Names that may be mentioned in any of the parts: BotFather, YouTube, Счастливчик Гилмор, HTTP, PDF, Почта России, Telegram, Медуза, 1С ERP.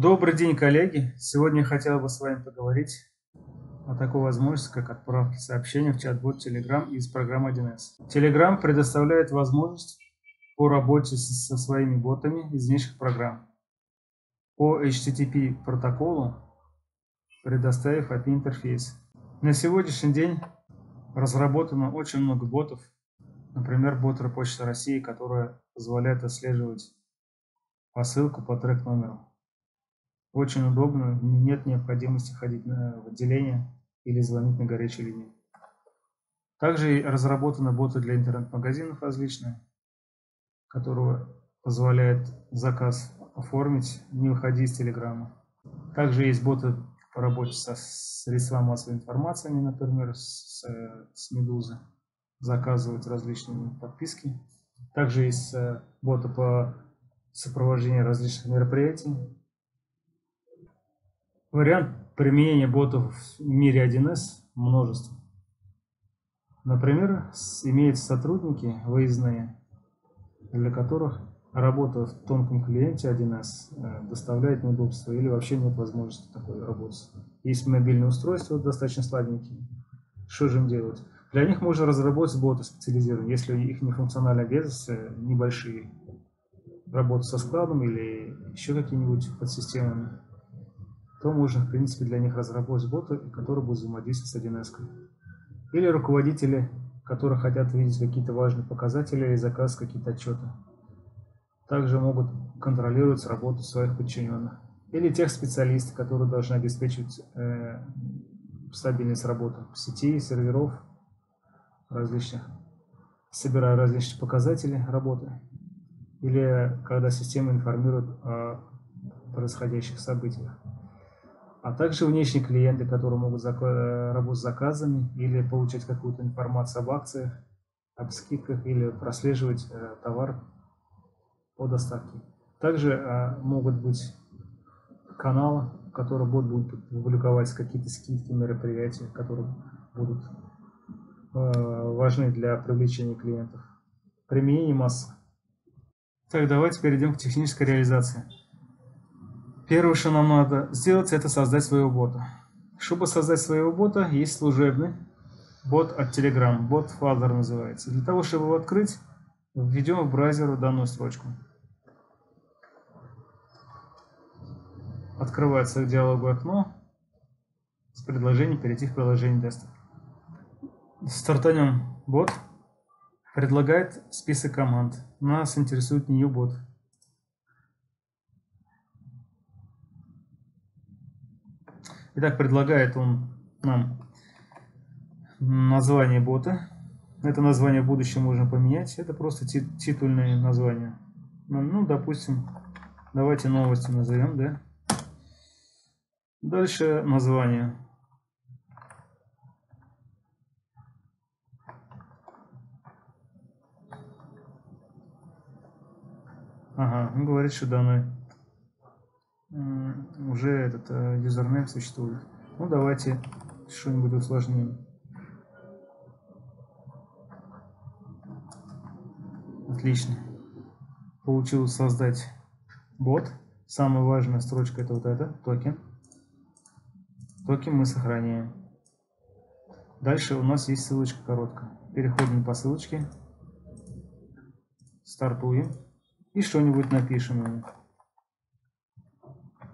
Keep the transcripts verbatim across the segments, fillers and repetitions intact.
Добрый день, коллеги! Сегодня я хотел бы с вами поговорить о такой возможности, как отправки сообщений в чат-бот Telegram из программы один эс. Telegram предоставляет возможность по работе со своими ботами из внешних программ по эйч ти ти пи протоколу, предоставив эй пи ай-интерфейс. На сегодняшний день разработано очень много ботов, например, бот Почта России, которая позволяет отслеживать посылку по трек-номеру. Очень удобно, нет необходимости ходить в отделение или звонить на горячую линию. Также разработаны боты для интернет-магазинов различные, которые позволяют заказ оформить, не выходя из Телеграма. Также есть боты по работе со средствами массовой информации, например, с, с Медузы, заказывают различные подписки. Также есть боты по сопровождению различных мероприятий. Вариант применения ботов в мире один эс множество. Например, имеются сотрудники выездные, для которых работа в тонком клиенте один эс доставляет неудобства или вообще нет возможности такой работы. Есть мобильные устройства, достаточно слабенькие. Что же им делать? Для них можно разработать боты специализированные, если их нефункциональные обязанности небольшие. Работа со складом или еще какими-нибудь подсистемами, то можно, в принципе, для них разработать боты, которые будут взаимодействовать с один эс-кой. Или руководители, которые хотят видеть какие-то важные показатели или заказ, какие-то отчеты. Также могут контролировать работу своих подчиненных. Или тех специалистов, которые должны обеспечивать э, стабильность работы сети, серверов различных, собирая различные показатели работы. Или когда система информирует о происходящих событиях. А также внешние клиенты, которые могут работать с заказами или получать какую-то информацию об акциях, об скидках или прослеживать э, товар по доставке. Также э, могут быть каналы, в которых будут публиковать какие-то скидки, мероприятия, которые будут э, важны для привлечения клиентов. Применение массы. Так, давайте перейдем к технической реализации. Первое, что нам надо сделать, это создать своего бота. Чтобы создать своего бота, есть служебный бот от Telegram, BotFather называется. Для того, чтобы его открыть, введем в браузер данную строчку. Открывается диалоговое окно с предложением перейти в приложение Desktop. Стартанем бот. Предлагает список команд. Нас интересует new бот. Итак, предлагает он нам название бота. Это название в будущем можно поменять. Это просто титульное название. Ну, ну, допустим, давайте новости назовем, да? Дальше название. Ага, он говорит, что данное уже этот юзернейм uh, существует. Ну давайте что-нибудь усложним. Отлично. Получилось создать бот. Самая важная строчка — это вот эта, токен. Токен мы сохраняем. Дальше у нас есть ссылочка короткая. Переходим по ссылочке. Стартуем. И что-нибудь напишем ему.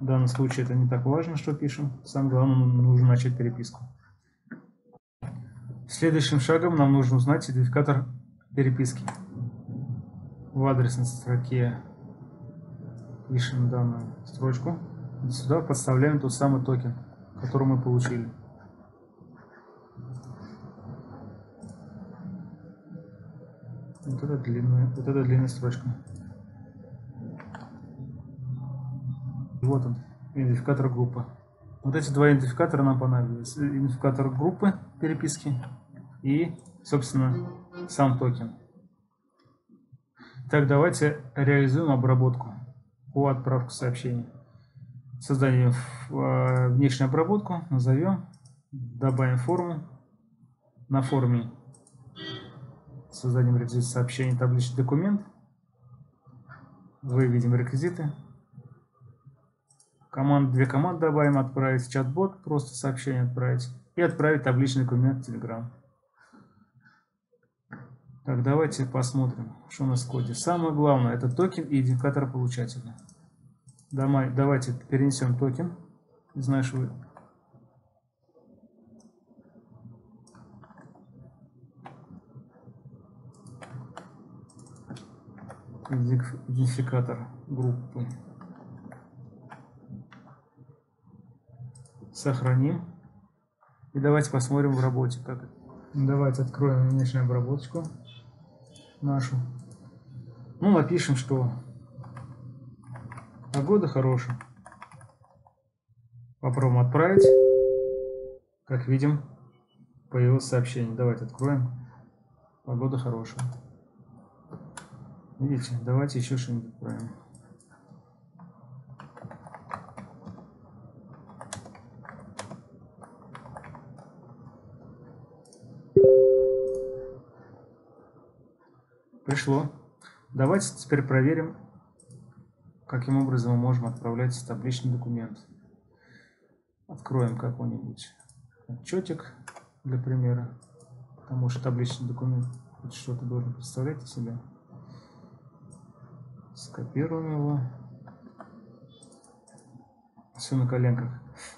В данном случае это не так важно, что пишем. Самое главное, нужно начать переписку. Следующим шагом нам нужно узнать идентификатор переписки. В адресной строке пишем данную строчку. И сюда подставляем тот самый токен, который мы получили. Вот это длинная, вот это длинная строчка. Вот он, идентификатор группы. Вот эти два идентификатора нам понадобились. Идентификатор группы переписки и, собственно, сам токен. Так, давайте реализуем обработку по отправке сообщений. Создадим внешнюю обработку, назовем, добавим форму. На форме создадим реквизит сообщений, табличный документ. Выведем реквизиты. команд, две команды добавим, отправить чат-бот, просто сообщение отправить, и отправить табличный документ в Telegram. Так, давайте посмотрим, что у нас в коде. Самое главное, это токен и идентификатор получателя. Давай, давайте перенесем токен из нашего идентификатора группы. Сохраним. И давайте посмотрим в работе. Так, давайте откроем внешнюю обработку нашу. Ну, напишем, что погода хорошая. Попробуем отправить. Как видим, появилось сообщение. Давайте откроем. Погода хорошая. Видите, давайте еще что-нибудь отправим. Пришло. Давайте теперь проверим, каким образом мы можем отправлять табличный документ. Откроем какой-нибудь отчетик для примера, потому что табличный документ хоть что-то должен представлять из себя. Скопируем его. Все на коленках.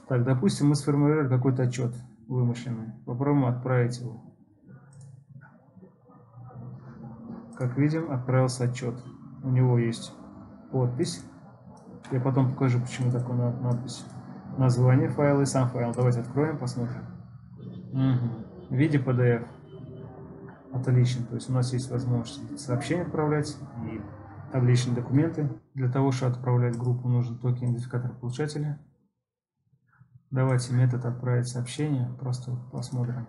Так, допустим, мы сформулировали какой-то отчет вымышленный. Попробуем отправить его. Как видим, отправился отчет. У него есть подпись. Я потом покажу, почему такая надпись. Название файла и сам файл. Давайте откроем, посмотрим. Угу. В виде пи ди эф. Отлично. То есть у нас есть возможность сообщение отправлять и табличные документы. Для того, чтобы отправлять группу, нужен токен идентификатор получателя. Давайте метод отправить сообщение. Просто посмотрим.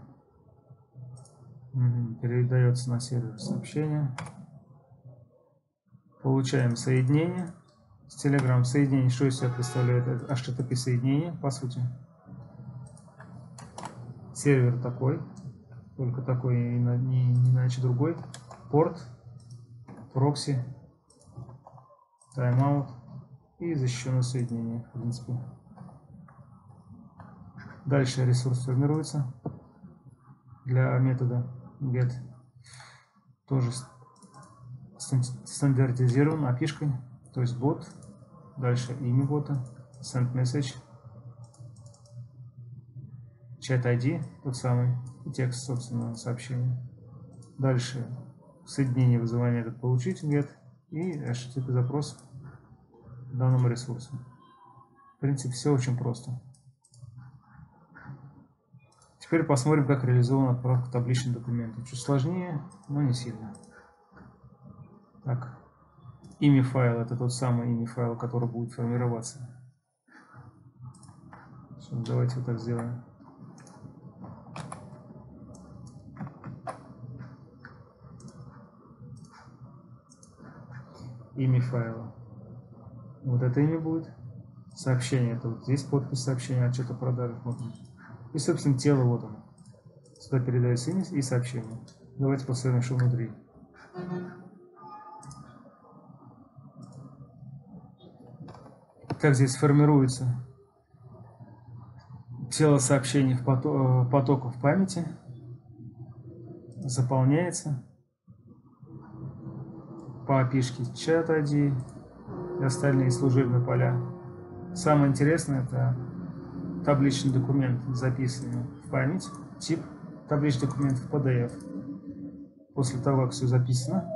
Угу. Передается на сервер сообщение. Получаем соединение с Telegram. Соединение, что из себя представляет? Это эйч ти ти пи соединение, по сути. Сервер такой. Только такой, и не, не иначе другой. Порт, прокси. Тайм-аут и защищенное соединение, в принципе. Дальше ресурс формируется для метода get. Тоже стандартизирован эй пи ай-шкой, то есть бот. Дальше имя бота, send-message, чат-ай ди, тот самый, и текст, собственно, сообщения. Дальше соединение вызывания этот получить get и эйч ти ти пи запрос данному ресурсу. В принципе, все очень просто. Теперь посмотрим, как реализована отправка табличных документов. Чуть сложнее, но не сильно. Так, имя файла — это тот самый имя файла, который будет формироваться. Сейчас давайте вот так сделаем. Имя файла. Вот это имя будет. Сообщение. Это вот здесь подпись сообщения, отчет о продажах. Вот. И, собственно, тело вот оно. Сюда передается имя и сообщение. Давайте посмотрим, что внутри. Как здесь формируется тело сообщений в поток, потоков в памяти. Заполняется. По эй пи ай-шке чат-ай ди и остальные служебные поля. Самое интересное — это табличный документ, записанный в память, тип табличный документ в пи ди эф. После того, как все записано,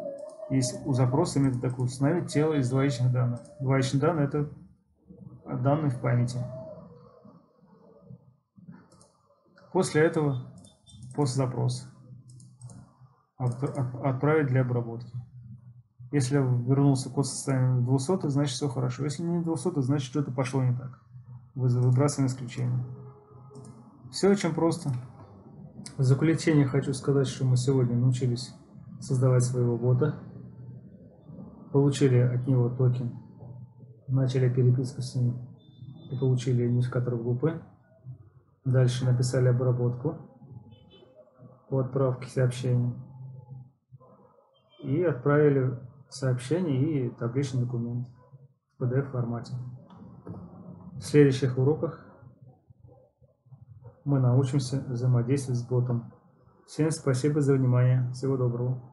есть у запроса метод такой установить тело из двоичных данных. Двоичные данные — это данные в памяти. После этого, после запроса, отправить для обработки. Если вернулся код состояния двухсот, значит все хорошо. Если не двухсот, значит что-то пошло не так. Выбрасываем исключение. Все очень просто. В заключение хочу сказать, что мы сегодня научились создавать своего бота. Получили от него токен. Начали переписку с ним. И получили идентификатор группы. Дальше написали обработку по отправке сообщений. И отправили сообщение и табличный документ в пи ди эф формате. В следующих уроках мы научимся взаимодействовать с ботом. Всем спасибо за внимание. Всего доброго.